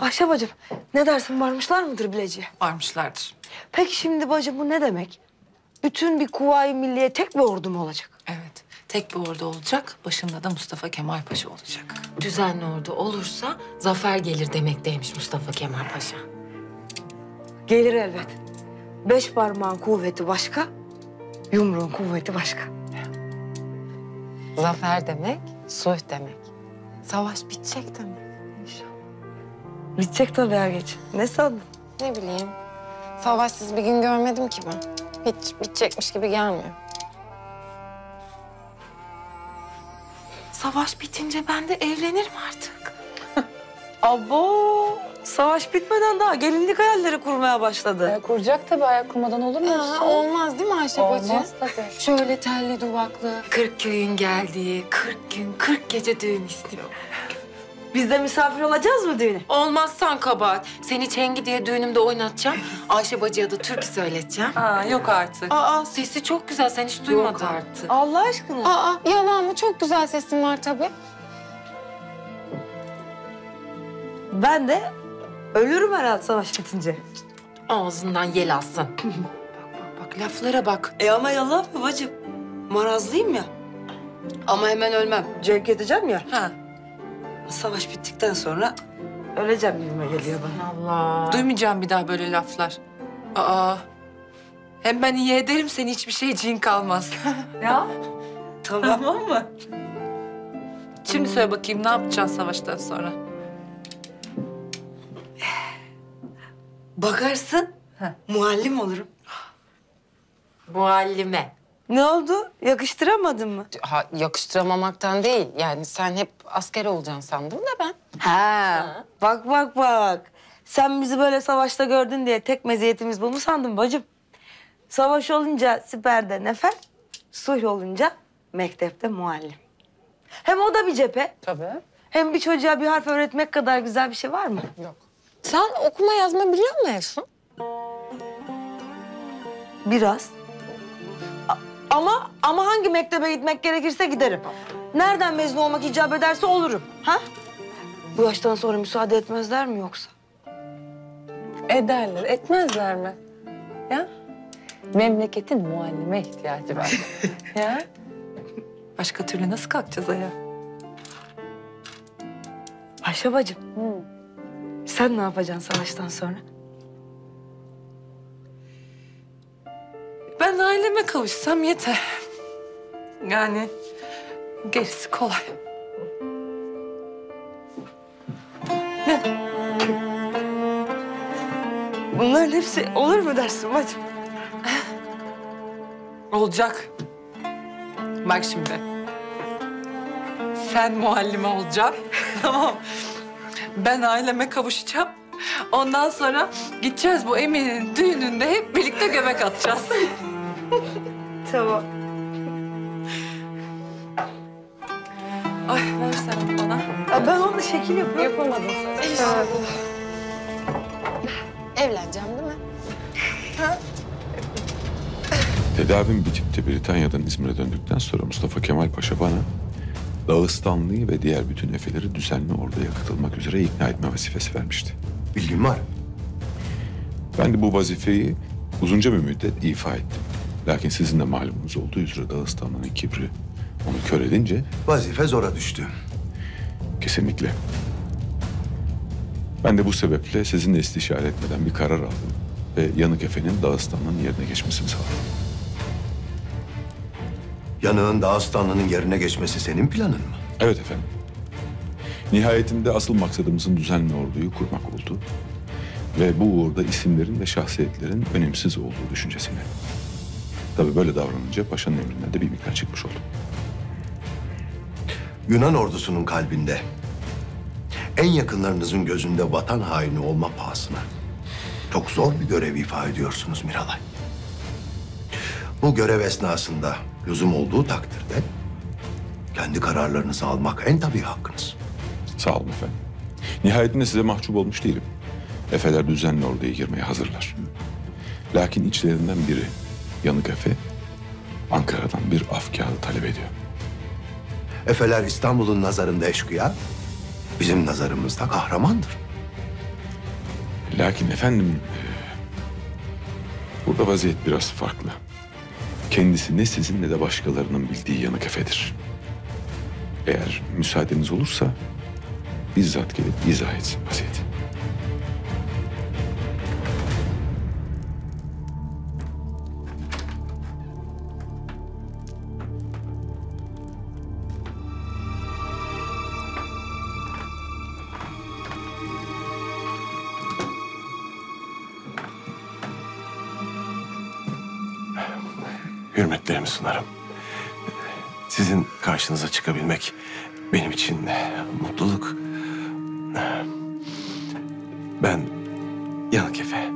Ayşe bacım, ne dersin, varmışlar mıdır Bileci'ye? Varmışlardır. Peki şimdi bacım, bu ne demek? Bütün bir Kuvayi Milliye tek bir ordu mu olacak? Evet, tek bir ordu olacak. Başında da Mustafa Kemal Paşa olacak. Düzenli ordu olursa zafer gelir demekteymiş Mustafa Kemal Paşa. Gelir elbet. 5 parmağın kuvveti başka, yumruğun kuvveti başka. Zafer demek, sulh demek. Savaş bitecek demek. İnşallah. Bitecek tabii her geç. Ne sandın? Ne bileyim. Savaşsız bir gün görmedim ki ben. Hiç bitecekmiş gibi gelmiyor. Savaş bitince ben de evlenirim artık. Abo! Savaş bitmeden daha gelinlik hayalleri kurmaya başladı. Kuracak tabii, ayak kurmadan olur mu? Olmaz değil mi Ayşe bacı? Olmaz tabii. Şöyle telli duvaklı. 40 köyün geldiği, 40 gün 40 gece düğün istiyorum. Biz de misafir olacağız mı düğüne? Olmazsan kabahat. Seni Çengi diye düğünümde oynatacağım. Ayşe bacıya da türkü söyleteceğim. Aa, yok artık. Aa, sesi çok güzel, sen hiç duymadın. Yok artık. Allah aşkına. Aa, yalan mı? Çok güzel sesin var tabii. Ben de ölürüm herhalde savaş bitince. Ağzından yel alsın. Bak, laflara bak. Ama yalan mı bacım? Marazlıyım ya. Ama hemen ölmem. Cenk edeceğim ya. Ha. Savaş bittikten sonra öleceğim gibime geliyor bana. Allah. Duymayacağım bir daha böyle laflar. Aa. Hem ben iyi ederim seni, hiçbir şey cin kalmaz. Ya. Tamam mı? Şimdi söyle bakayım, ne yapacaksın savaştan sonra? Bakarsın, muallim olurum. Muallime. Ne oldu? Yakıştıramadın mı? Ha, yakıştıramamaktan değil. Yani sen hep asker olacaksın sandım da ben. Ha. Bak. Sen bizi böyle savaşta gördün diye tek meziyetimiz bu mu sandın bacım? Savaş olunca siperde nefer, sulh olunca mektepte muallim. Hem o da bir cephe. Tabii. Hem bir çocuğa bir harf öğretmek kadar güzel bir şey var mı? Yok. Sen okuma yazma biliyor musun? Biraz. Ama hangi mektebe gitmek gerekirse giderim. Nereden mezun olmak icap ederse olurum. Ha? Bu yaştan sonra müsaade etmezler mi yoksa? Ederler, etmezler mi? Ya? Memleketin muallime ihtiyacı var. Ya? Başka türlü nasıl kalkacağız ayağa? Ayşe bacım, sen ne yapacaksın savaştan sonra? Ben aileme kavuşsam yeter. Yani gerisi kolay. Ne? Bunların hepsi olur mu dersin bacım? Olacak. Bak şimdi. Sen muallime olacaksın. Tamam. Ben aileme kavuşacağım. Ondan sonra gideceğiz bu Emine'nin düğününde hep birlikte göbek atacağız. Tamam. Ay ver sen bana. Ben onu şekil yapıyorum. Yapamadım. Evleneceğim değil mi? Ha? Tedavim bitip de Britanya'dan İzmir'e döndükten sonra Mustafa Kemal Paşa bana Dağıstanlı'yı ve diğer bütün efeleri düzenli orduya katılmak üzere ikna etme vazifesi vermişti. Bilgim var. Ben de bu vazifeyi uzunca bir müddet ifa ettim. Lakin sizin de malumunuz olduğu üzere Dağıstanlı'nın kibri onu kör edince... Vazife zora düştü. Kesinlikle. Ben de bu sebeple sizinle istişare etmeden bir karar aldım. Ve Yanık Efe'nin Dağıstanlı'nın yerine geçmesini sağladım. Yanık'ın Dağıstanlı'nın yerine geçmesi senin planın mı? Evet efendim. Nihayetinde asıl maksadımızın düzenli orduyu kurmak oldu. Ve bu uğurda isimlerin ve şahsiyetlerin önemsiz olduğu düşüncesine. Tabii böyle davranınca paşanın emrinden de bir miktar çıkmış oldum. Yunan ordusunun kalbinde, en yakınlarınızın gözünde vatan haini olma pahasına çok zor bir görev ifa ediyorsunuz Miralay. Bu görev esnasında lüzum olduğu takdirde kendi kararlarınızı almak en tabii hakkınız. Sağ olun efendim. Nihayetinde size mahcup olmuş değilim. Efeler düzenli orduya girmeye hazırlar. Lakin içlerinden biri, Yanık Efe, Ankara'dan bir af kağıdı talep ediyor. Efeler İstanbul'un nazarında eşkıya, bizim nazarımızda kahramandır. Lakin efendim, burada vaziyet biraz farklı. Kendisi ne sizin ne de başkalarının bildiği Yanık Efe'dir. Eğer müsaadeniz olursa bizzat gelip izah etsin vaziyeti. Hürmetlerimi sunarım. Sizin karşınıza çıkabilmek benim için mutluluk. Ben Yanık Efe.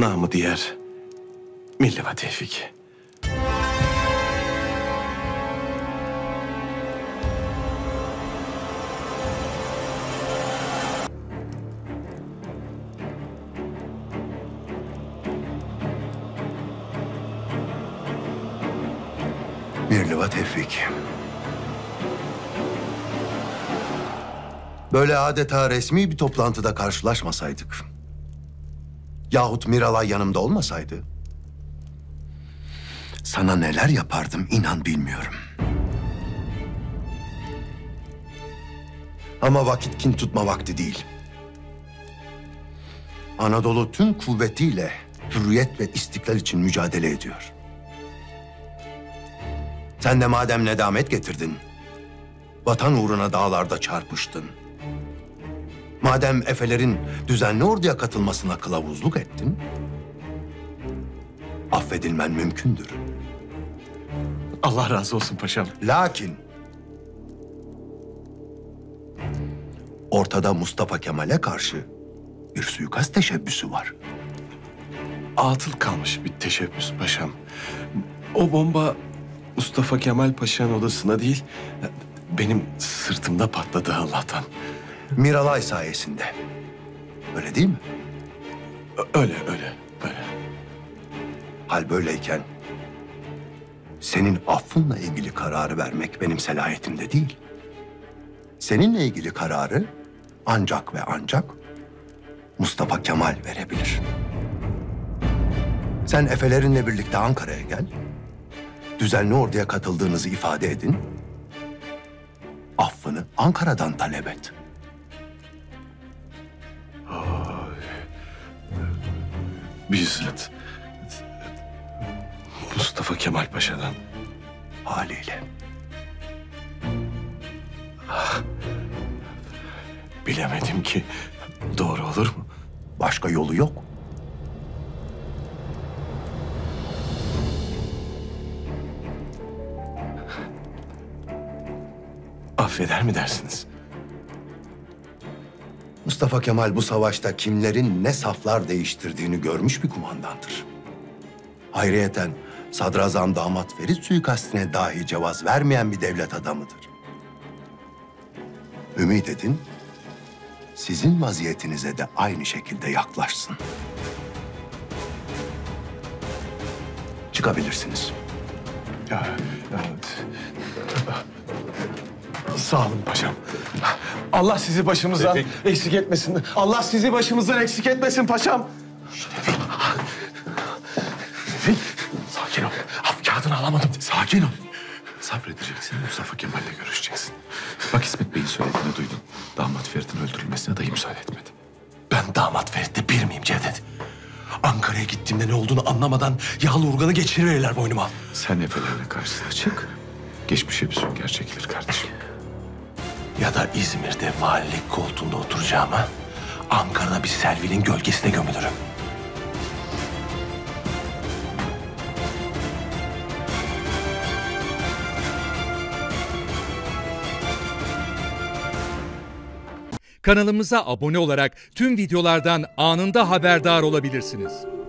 Namı diğer Milli Vatan Tevfik. Tevfik. Böyle adeta resmi bir toplantıda karşılaşmasaydık yahut Miralay yanımda olmasaydı sana neler yapardım inan bilmiyorum. Ama vakit kin tutma vakti değil. Anadolu tüm kuvvetiyle hürriyet ve istiklal için mücadele ediyor. Sen de madem nedamet getirdin, vatan uğruna dağlarda çarpıştın. Madem Efelerin düzenli orduya katılmasına kılavuzluk ettin, affedilmen mümkündür. Allah razı olsun paşam. Lakin ortada Mustafa Kemal'e karşı bir suikast teşebbüsü var. Atıl kalmış bir teşebbüs paşam. O bomba Mustafa Kemal Paşa'nın odasına değil, benim sırtımda patladı Allah'tan. Miralay sayesinde. Öyle değil mi? Öyle. Hal böyleyken senin affınla ilgili kararı vermek benim selayetimde değil. Seninle ilgili kararı ancak ve ancak Mustafa Kemal verebilir. Sen Efelerinle birlikte Ankara'ya gel. Düzenli orduya katıldığınızı ifade edin. Affını Ankara'dan talep et. Bizzat Mustafa Kemal Paşa'dan haliyle. Bilemedim ki doğru olur mu? Başka yolu yok. Affeder mi dersiniz? Mustafa Kemal bu savaşta kimlerin ne saflar değiştirdiğini görmüş bir kumandandır. Hayriyeten sadrazam Damat Ferit suikastine dahi cevaz vermeyen bir devlet adamıdır. Ümit edin, sizin vaziyetinize de aynı şekilde yaklaşsın. Çıkabilirsiniz. Evet. Sağ olun paşam. Allah sizi başımızdan eksik etmesin. Allah sizi başımızdan eksik etmesin paşam. Tevfik. Sakin ol. Kağıdını alamadım. Sakin ol. Sabredeceksin. Mustafa Kemal'le görüşeceksin. Bak İsmet Bey'in söylediğini duydum. Damat Ferit'in öldürülmesine dahi müsaade etmedi. Ben Damat Ferit'te bir miyim Cevdet? Ankara'ya gittiğimde ne olduğunu anlamadan yağlı urganı geçiriverirler boynuma. Sen Efelerle karşısına çık. Geçmişe bir sünger çekilir kardeşim. Ya da İzmir'de valilik koltuğunda oturacağıma Ankara'da bir Selvi'nin gölgesine gömülürüm. Kanalımıza abone olarak tüm videolardan anında haberdar olabilirsiniz.